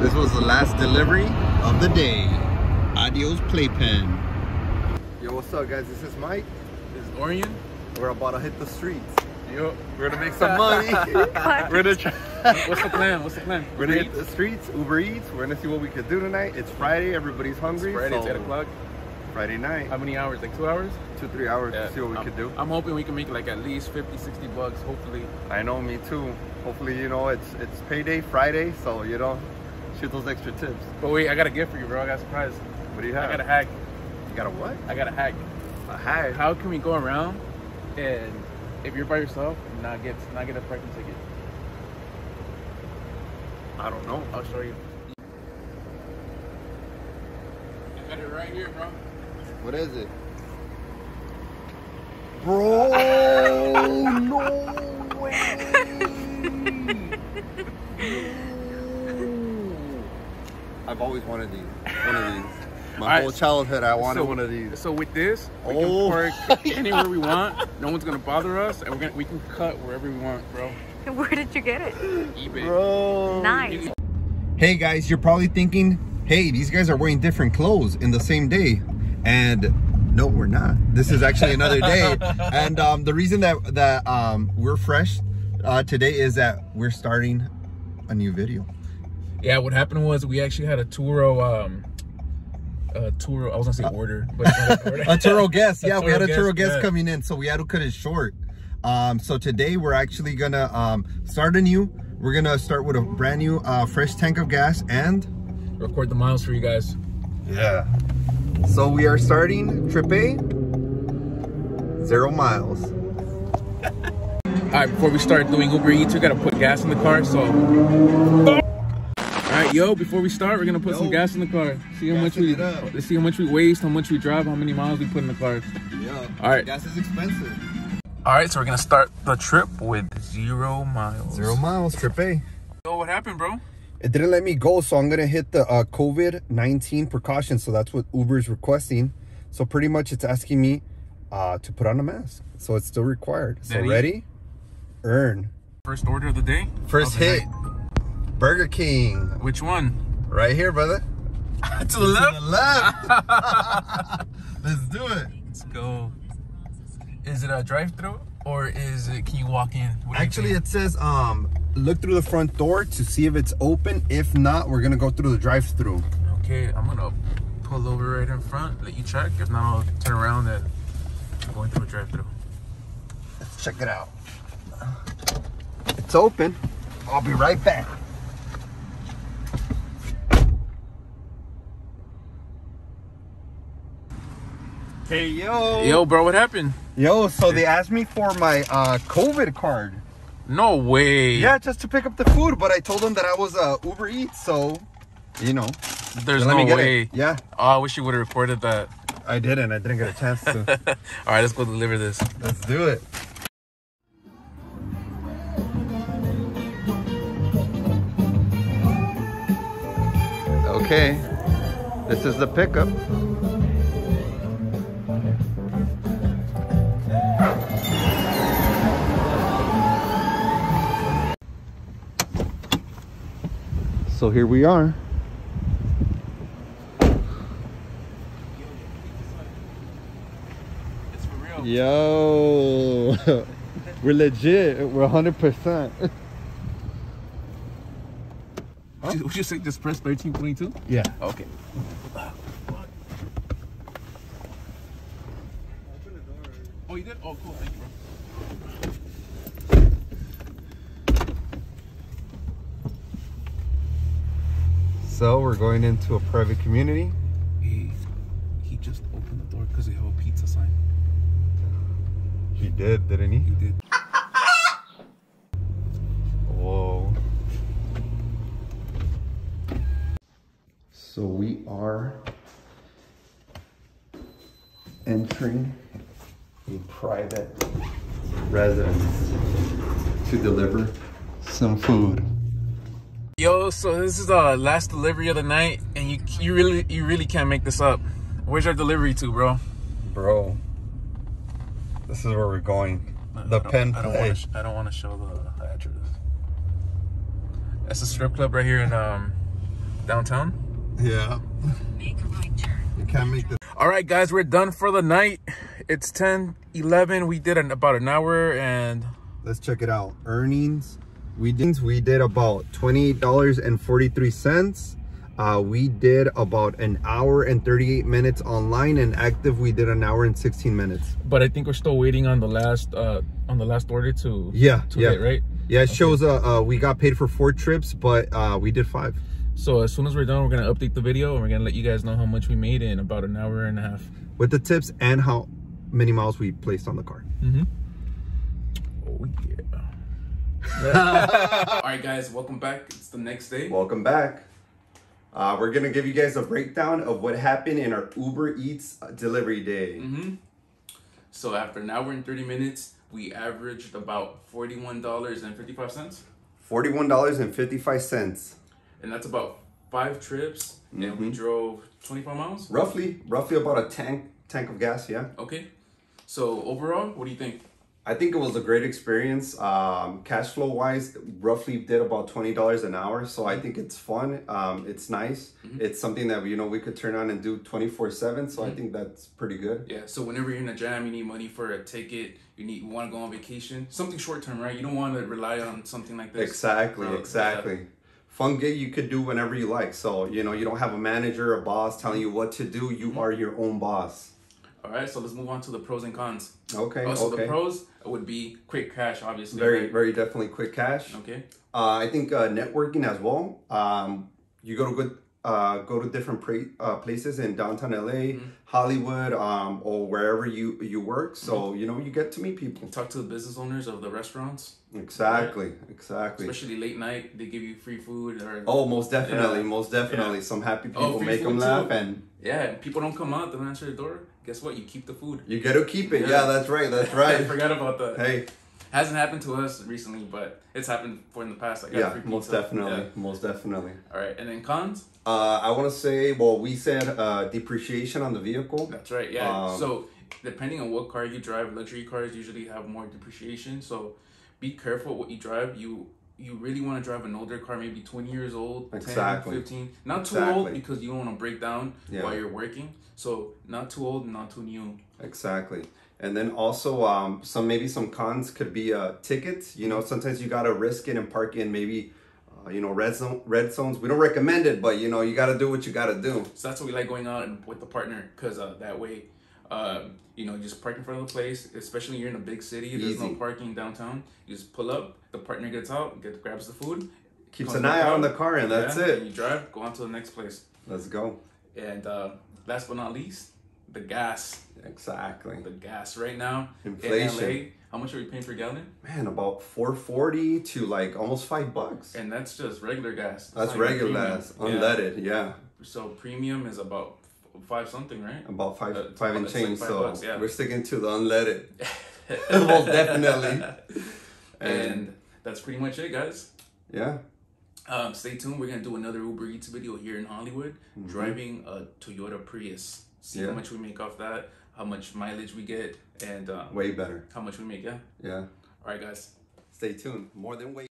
This was the last delivery of the day. Adios playpen. Yo, what's up guys? This is Mike. This is Orion. We're about to hit the streets. Yo, we're gonna make some money. We're gonna try. What's the plan? What's the plan? We're gonna hit the streets, Uber Eats. We're gonna see what we can do tonight. It's Friday, everybody's hungry. It's Friday, so it's 8 o'clock. Friday night. How many hours? Like 2 hours? 2-3 hours, yeah, to see what we can do. I'm hoping we can make like at least 50, 60 bucks, hopefully. I know, me too. Hopefully, you know, it's payday Friday, so you know, shoot those extra tips. But wait, I got a gift for you, bro. I got a surprise. What do you have? I got a hack. You got a what? I got a hack. A hack? How can we go around and if you're by yourself, not get a parking ticket? I don't know. I'll show you. I got it right here, bro. What is it? Bro, no way. No. I've always wanted these. One of these. My whole childhood, I wanted one of these. So with this, we can park anywhere we want. No one's gonna bother us, and we can cut wherever we want, bro. Where did you get it? eBay. Bro. Nice. Hey guys, you're probably thinking, hey, these guys are wearing different clothes in the same day, and no, we're not. This is actually another day, and the reason that we're fresh today is that we're starting a new video. Yeah, what happened was we actually had a Turo. Turo, I was gonna say order, but a Turo guest. Yeah, we had a Turo guest coming in, so we had to cut it short. So today we're actually gonna start anew. We're gonna start with a brand new fresh tank of gas and record the miles for you guys. Yeah. So we are starting trip A, 0 miles. All right, before we start doing Uber Eats, we gotta put gas in the car. So. Alright, yo, before we start, we're gonna put some gas in the car. See how much let's see how much we waste, how much we drive, how many miles we put in the car. Yeah. Alright. Gas is expensive. Alright, so we're gonna start the trip with 0 miles. 0 miles, trip A. So what happened, bro? It didn't let me go, so I'm gonna hit the COVID-19 precautions. So that's what Uber's requesting. So pretty much it's asking me to put on a mask. So it's still required. So ready? Earn. First order of the day. First hit. Burger King. Which one? Right here, brother. To the left? To the left. Let's do it. Let's go. Is it a drive-thru or is it, can you walk in? Actually, it says look through the front door to see if it's open. If not, we're gonna go through the drive-thru. Okay, I'm gonna pull over right in front, let you check. If not, I'll turn around and I'm going through the drive-thru. Let's check it out. It's open. I'll be right back. Hey, yo. Yo, bro, what happened? Yo, so they asked me for my COVID card. No way. Yeah, just to pick up the food, but I told them that I was Uber Eats, so, you know. There's no way. Yeah. Oh, I wish you would have recorded that. I didn't. I didn't get a chance to. All right, let's go deliver this. Let's do it. Okay. This is the pickup. So here we are. It's for real. Yo, we're legit. We're 100%. Huh? Would you say just press 1322? Yeah. Okay. Oh, you did? Oh, cool. Thank you, bro. So we're going into a private community. He just opened the door because they have a pizza sign. He did, didn't he? He did. Whoa. So we are entering a private residence to deliver some food. Yo, so this is the last delivery of the night, and you really can't make this up. Where's your delivery to, bro? Bro, this is where we're going. I don't want to show the address. That's a strip club right here in downtown. Yeah. Make a right turn. You can't make the. All right, guys, we're done for the night. It's 10:11. We did about an hour, and let's check it out. Earnings. We did about $28.43. We did about an hour and 38 minutes online, and active we did an hour and 16 minutes. But I think we're still waiting on the last order to hit, right? Yeah, it okay. Shows we got paid for 4 trips, but we did 5. So as soon as we're done, we're gonna update the video and we're gonna let you guys know how much we made in about an hour and a half with the tips and how many miles we placed on the car. Mm-hmm. Oh yeah. All right, guys, welcome back. It's the next day. Welcome back. We're gonna give you guys a breakdown of what happened in our Uber Eats delivery day. Mm-hmm. So after an hour and 30 minutes, we averaged about $41.55. $41.55. And that's about 5 trips, mm-hmm. And we drove 24 miles? Roughly about a tank of gas, yeah. Okay. So overall, what do you think? I think it was a great experience. Cash flow wise, roughly did about $20 an hour. So I think it's fun. It's nice. Mm-hmm. It's something that, you know, we could turn on and do 24/7. So mm-hmm. I think that's pretty good. Yeah. So whenever you're in a jam, you need money for a ticket. You want to go on vacation. Something short term, right? You don't want to rely on something like this. Exactly. Exactly. Fun gig you could do whenever you like. So, you know, you don't have a manager or boss telling you what to do. You mm-hmm. are your own boss. All right, so let's move on to the pros and cons. Okay, so okay. The pros would be quick cash, obviously. Very, right? Very definitely quick cash. Okay. I think networking as well. You go to different places in downtown LA, mm-hmm. Hollywood, or wherever you work. So mm-hmm. you know, you get to meet people. Talk to the business owners of the restaurants. Exactly, right? Exactly. Especially late night, they give you free food. Or oh, most definitely, yeah. Most definitely. Yeah. Some happy people make them laugh, and yeah, people don't come out, don't answer the door. Guess what? You keep the food. You got to keep it. Yeah, that's right. That's right. I forgot about that. Hey. Hasn't happened to us recently, but it's happened for in the past. Like, yeah, most definitely. Yeah. Most definitely. All right. And then cons? I want to say, well, we said depreciation on the vehicle. That's right. Yeah. So depending on what car you drive, luxury cars usually have more depreciation. So be careful what you drive. You really want to drive an older car, maybe 20 years old, exactly. 10, 15. Not exactly. Too old because you don't want to break down yeah. While you're working. So not too old, not too new. Exactly. And then also some cons could be tickets. You know, sometimes you got to risk it and park in maybe, you know, red zones. We don't recommend it, but, you know, you got to do what you got to do. So that's what we like going out with the partner because that way, you know, just park in front of the place, especially you're in a big city. There's easy. No parking downtown. You just pull up. The partner gets out, grabs the food, keeps an eye out on the car, and that's it. And you drive, go on to the next place. Let's go. And last but not least, the gas. Exactly. The gas right now. Inflation. In LA, how much are we paying per gallon? Man, about $4.40 to like almost $5. And that's just regular gas. That's regular gas, unleaded. Yeah. So premium is about $5 something, right? About five and change. Like $5, so yeah. We're sticking to the unleaded. Most definitely. And that's pretty much it, guys. Yeah. Stay tuned. We're gonna do another Uber Eats video here in Hollywood, mm-hmm. driving a Toyota Prius. See yeah. How much we make off that, how much mileage we get, and way better. How much we make, yeah. Yeah. All right, guys. Stay tuned. More than way.